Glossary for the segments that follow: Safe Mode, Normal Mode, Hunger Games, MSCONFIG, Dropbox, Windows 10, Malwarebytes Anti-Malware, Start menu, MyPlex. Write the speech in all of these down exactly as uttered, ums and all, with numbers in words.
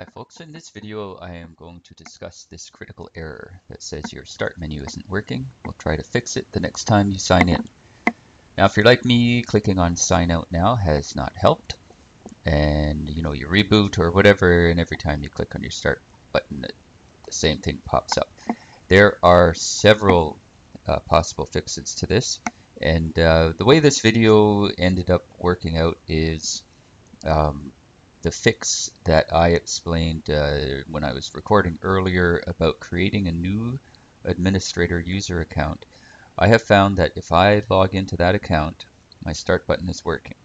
Hi folks, in this video I am going to discuss this critical error that says your start menu isn't working. We'll try to fix it the next time you sign in. Now if you're like me, clicking on sign out now has not helped. And you know, you reboot or whatever, and every time you click on your start button the same thing pops up. There are several uh, possible fixes to this, and uh, the way this video ended up working out is um, the fix that I explained uh, when I was recording earlier about creating a new administrator user account. I have found that if I log into that account, my start button is working.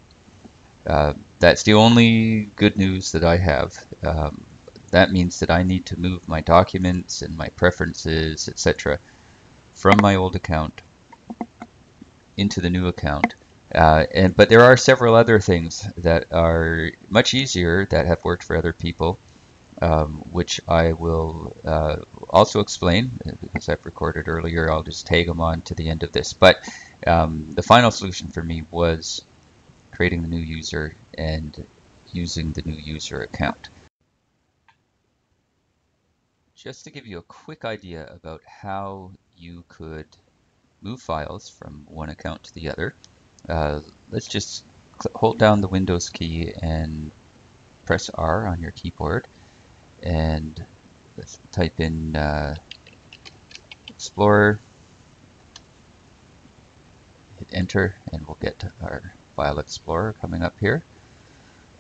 Uh, that's the only good news that I have. Um, that means that I need to move my documents and my preferences, et cetera, from my old account into the new account. Uh, and but there are several other things that are much easier that have worked for other people, um, which I will uh, also explain because I've recorded earlier. I'll just tag them on to the end of this. But um, the final solution for me was creating the new user and using the new user account. Just to give you a quick idea about how you could move files from one account to the other. Uh, let's just hold down the Windows key and press R on your keyboard, and let's type in uh, Explorer, hit enter, and we'll get our File Explorer coming up here.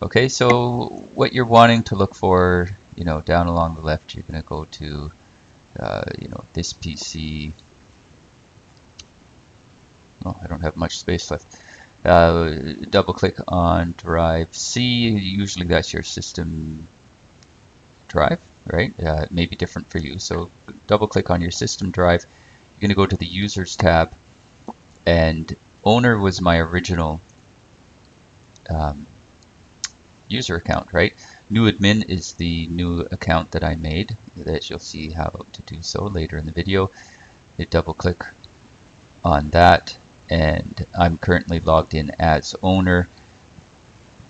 Okay, so what you're wanting to look for, you know, down along the left, you're going to go to, uh, you know, this P C. Oh, I don't have much space left. Uh, double click on drive C. Usually that's your system drive, right? Uh, it may be different for you. So double click on your system drive. You're going to go to the users tab, and owner was my original um, user account, right? New admin is the new account that I made, that you'll see how to do so later in the video. You double click on that, and I'm currently logged in as owner.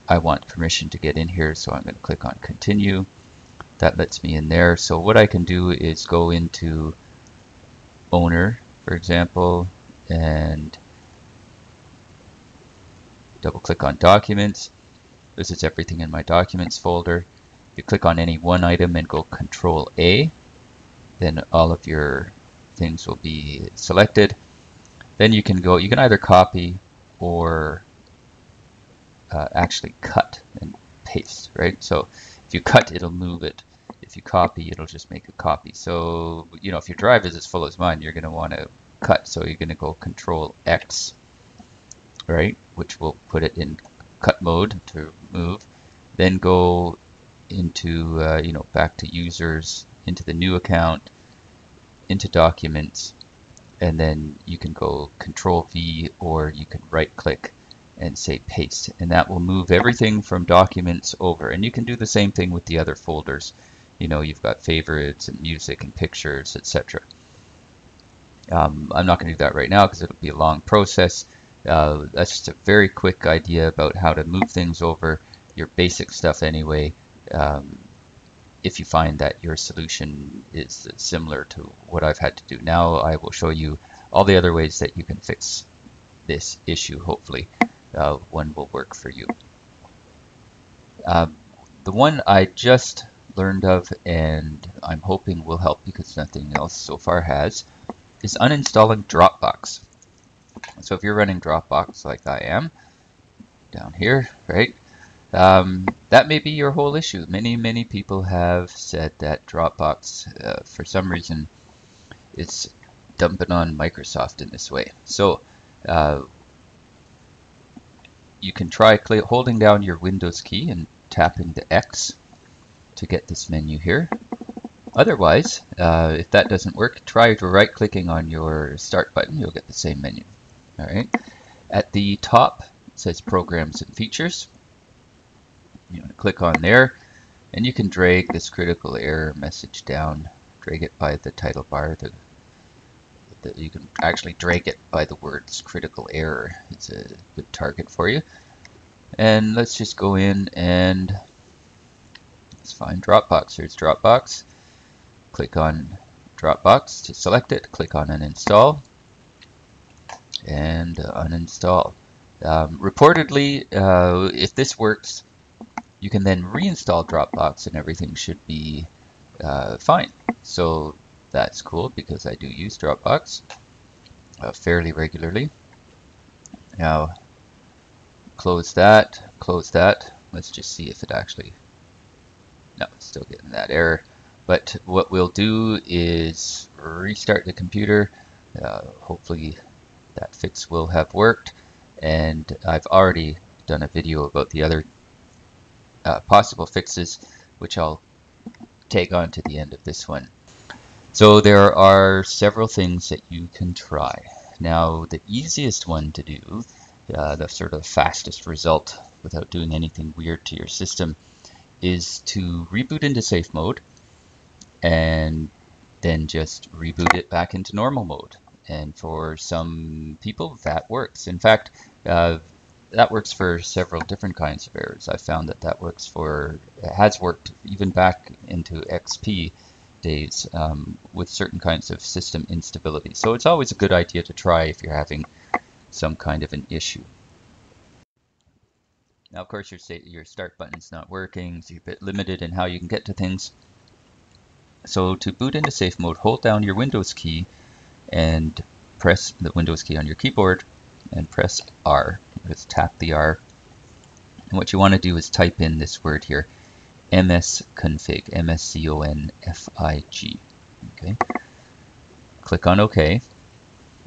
I want permission to get in here, so I'm going to click on continue. That lets me in there. So what I can do is go into owner, for example, and double click on documents. This is everything in my documents folder. You click on any one item and go control A, then all of your things will be selected. Then you can go, you can either copy or uh, actually cut and paste, right? So if you cut, it'll move it. If you copy, it'll just make a copy. So, you know, if your drive is as full as mine, you're going to want to cut. So you're going to go control X, right? Which will put it in cut mode to move. Then go into, uh, you know, back to users, into the new account, into documents. And then you can go control V, or you can right click and say paste, and that will move everything from documents over. And you can do the same thing with the other folders. You know, you've got favorites and music and pictures, et cetera. Um, I'm not going to do that right now because it'll be a long process. Uh, that's just a very quick idea about how to move things over, your basic stuff anyway. Um, If you find that your solution is similar to what I've had to do now, I will show you all the other ways that you can fix this issue. Hopefully, uh, one will work for you. Um, the one I just learned of, and I'm hoping will help because nothing else so far has, is uninstalling Dropbox. So if you're running Dropbox like I am, down here, right? Um, that may be your whole issue. Many, many people have said that Dropbox, uh, for some reason, is dumping on Microsoft in this way. So uh, you can try holding down your Windows key and tapping the X to get this menu here. Otherwise, uh, if that doesn't work, try right-clicking on your Start button. You'll get the same menu. All right. At the top, it says Programs and Features. You want to click on there, and you can drag this critical error message down, drag it by the title bar. The, the, you can actually drag it by the words critical error. It's a good target for you. And let's just go in and let's find Dropbox. Here's Dropbox. Click on Dropbox to select it. Click on uninstall and uninstall. Um, reportedly, uh, if this works, you can then reinstall Dropbox and everything should be uh, fine. So that's cool because I do use Dropbox uh, fairly regularly. Now, close that, close that. Let's just see if it actually, no, it's still getting that error. But what we'll do is restart the computer. Uh, hopefully that fix will have worked. And I've already done a video about the other uh, possible fixes, which I'll take on to the end of this one. So there are several things that you can try. Now, the easiest one to do, uh, the sort of fastest result without doing anything weird to your system, is to reboot into safe mode and then just reboot it back into normal mode. And for some people, that works. In fact, uh, that works for several different kinds of errors. I found that that works for, it has worked even back into X P days um, with certain kinds of system instability. So it's always a good idea to try if you're having some kind of an issue. Now, of course, your, your start button's not working, so you're a bit limited in how you can get to things. So to boot into safe mode, hold down your Windows key and press the Windows key on your keyboard and press R. Just tap the R. And what you want to do is type in this word here, MSCONFIG, M S C O N F I G. Okay. Click on OK,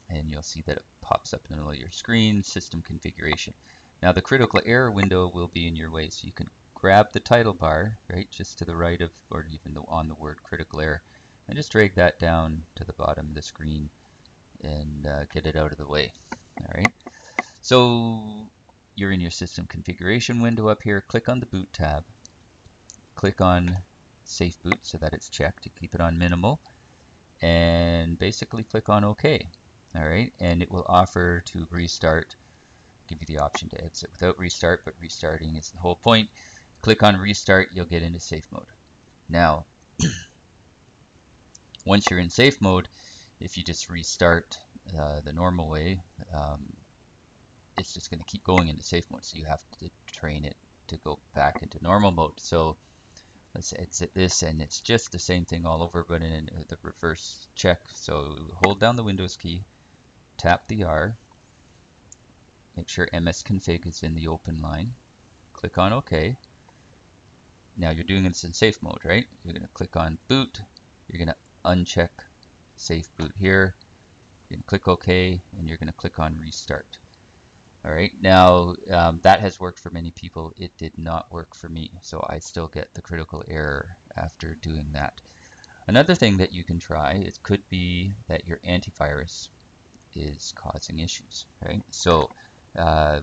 and you'll see that it pops up in the middle of your screen, system configuration. Now the critical error window will be in your way, so you can grab the title bar, right, just to the right of, or even the, on the word critical error, and just drag that down to the bottom of the screen and uh, get it out of the way. All right. So you're in your system configuration window up here. Click on the boot tab. Click on safe boot so that it's checked to keep it on minimal, and basically click on OK. All right. And it will offer to restart, give you the option to exit without restart, but restarting is the whole point. Click on restart. You'll get into safe mode. Now, once you're in safe mode, if you just restart uh, the normal way, um, it's just going to keep going into safe mode. So you have to train it to go back into normal mode. So let's exit this, and it's just the same thing all over, but in the reverse check. So hold down the Windows key, tap the R, make sure MSConfig is in the open line, click on OK. Now you're doing this in safe mode, right? You're going to click on boot. You're going to uncheck safe boot here, you can click OK, and you're going to click on restart. All right, now um, that has worked for many people. It did not work for me, so I still get the critical error after doing that. Another thing that you can try, it could be that your antivirus is causing issues, right? So uh,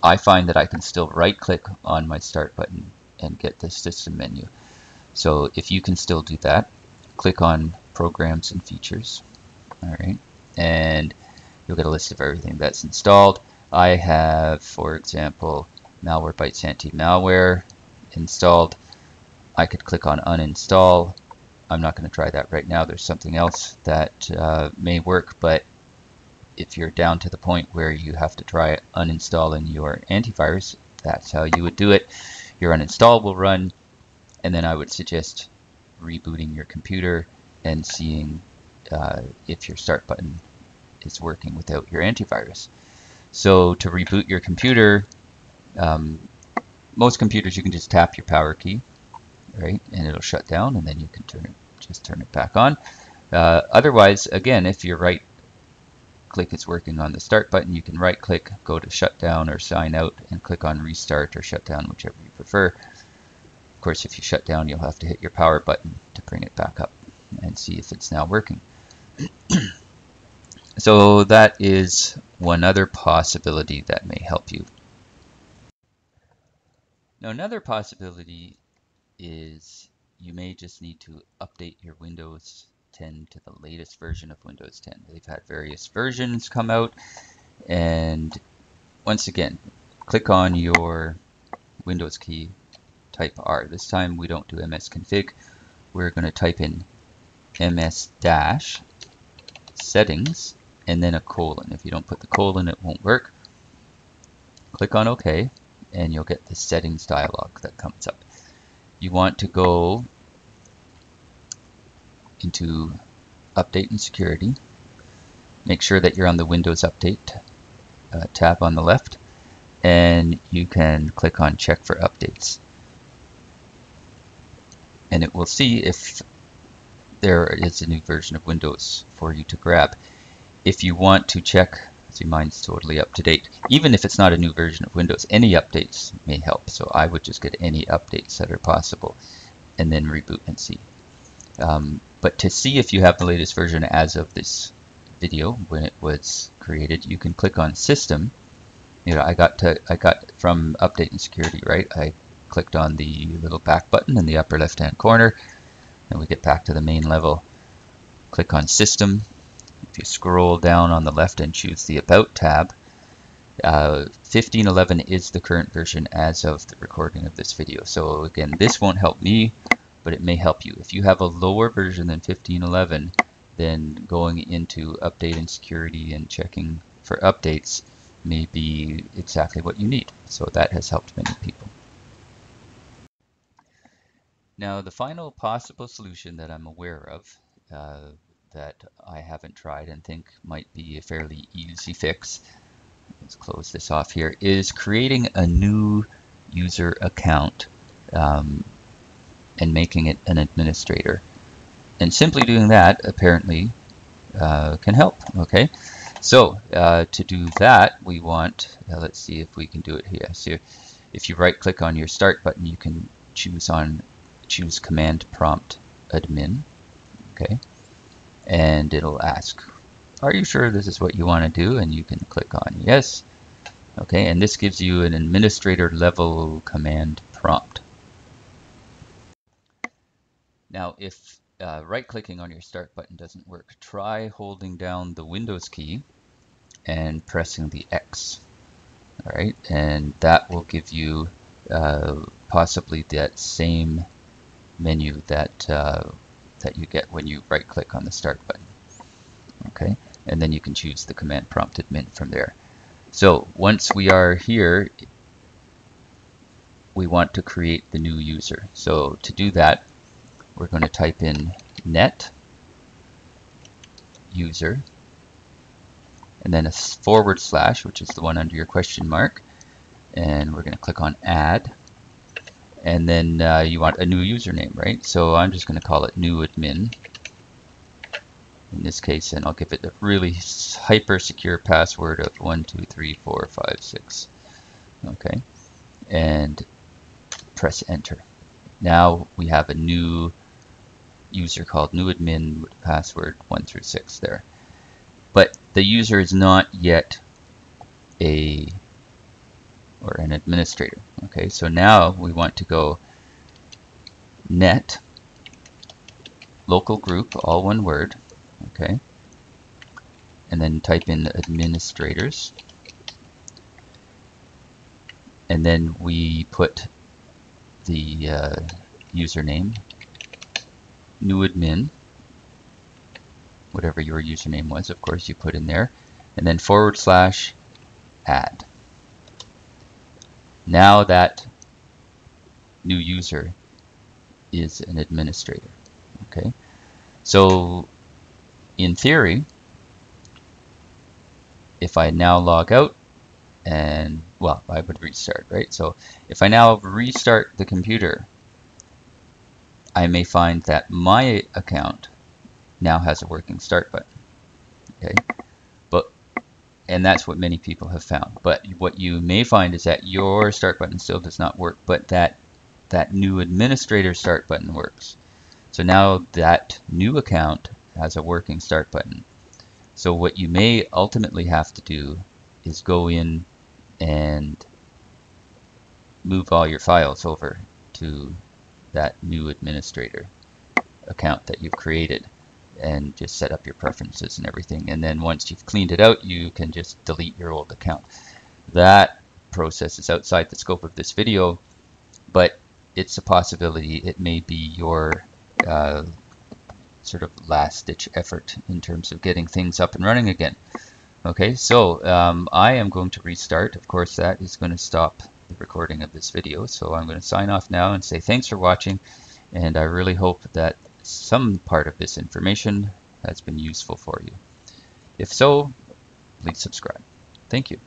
I find that I can still right click on my start button and get the system menu. So if you can still do that, click on programs and features, all right, and you'll get a list of everything that's installed. I have, for example, Malwarebytes Anti-Malware installed. I could click on uninstall. I'm not going to try that right now. There's something else that uh, may work, but if you're down to the point where you have to try uninstalling your antivirus, that's how you would do it. Your uninstall will run, and then I would suggest rebooting your computer and seeing uh, if your start button is working without your antivirus. So to reboot your computer, um, most computers you can just tap your power key, right, and it'll shut down, and then you can turn it, just turn it back on. Uh, otherwise, again, if your right click is working on the start button, you can right click, go to shutdown or sign out, and click on restart or shutdown, whichever you prefer. Of course, if you shut down, you'll have to hit your power button to bring it back up and see if it's now working. So that is one other possibility that may help you. Now, another possibility is you may just need to update your Windows ten to the latest version of Windows ten. They've had various versions come out, and once again, click on your Windows key, type R. This time we don't do M S config. We're going to type in M S dash settings and then a colon. If you don't put the colon, it won't work. Click on OK and you'll get the settings dialog that comes up. You want to go into Update and Security. Make sure that you're on the Windows Update uh, tab on the left, and you can click on Check for Updates. And it will see if there is a new version of Windows for you to grab. If you want to check, see, mine's totally up to date. Even if it's not a new version of Windows, any updates may help. So I would just get any updates that are possible and then reboot and see. Um, but to see if you have the latest version as of this video, when it was created, you can click on System. You know, I got to, I got from Update and Security, right? I clicked on the little back button in the upper left-hand corner, and we get back to the main level. Click on System. If you scroll down on the left and choose the About tab, uh, fifteen eleven is the current version as of the recording of this video. So again, this won't help me, but it may help you. If you have a lower version than fifteen eleven, then going into Update and Security and checking for updates may be exactly what you need. So that has helped many people. Now, the final possible solution that I'm aware of, uh, that I haven't tried and think might be a fairly easy fix, let's close this off here, is creating a new user account um, and making it an administrator. And simply doing that apparently uh, can help. Okay, so uh, to do that, we want, uh, let's see if we can do it here. So if you right click on your start button, you can choose on choose command prompt admin. Okay. And it'll ask, are you sure this is what you want to do? And you can click on yes. Okay, and this gives you an administrator level command prompt. Now, if uh, right clicking on your start button doesn't work, try holding down the Windows key and pressing the X. All right, and that will give you uh, possibly that same menu that uh, that you get when you right click on the start button. Okay, and then you can choose the command prompt admin from there. So once we are here, we want to create the new user. So to do that, we're going to type in net user and then a forward slash, which is the one under your question mark, and we're going to click on add. And then uh, you want a new username, right? So I'm just going to call it new admin in this case, and I'll give it a really hyper secure password of one two three four five six. Okay, and press enter. Now we have a new user called new admin with password one through six there, but the user is not yet a or an administrator. Okay, so now we want to go net local group, all one word, okay, and then type in administrators, and then we put the uh, username new admin, whatever your username was, of course you put in there, and then forward slash add. Now that new user is an administrator. Okay, so in theory, if I now log out and, well, I would restart, right? So if I now restart the computer, I may find that my account now has a working start button. Okay, and that's what many people have found. But what you may find is that your start button still does not work, but that that new administrator start button works. So now that new account has a working start button. So what you may ultimately have to do is go in and move all your files over to that new administrator account that you've created, and just set up your preferences and everything. And then once you've cleaned it out, you can just delete your old account. That process is outside the scope of this video, but it's a possibility. It may be your uh, sort of last-ditch effort in terms of getting things up and running again. Okay, so um, I am going to restart. Of course, that is going to stop the recording of this video. So I'm going to sign off now and say thanks for watching. And I really hope that some part of this information has been useful for you. If so, please subscribe. Thank you.